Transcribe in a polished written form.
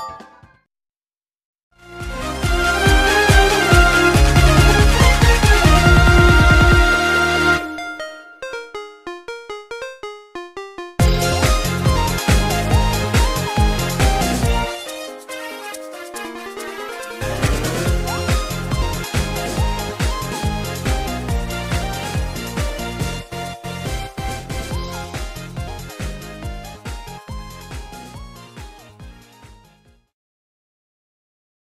You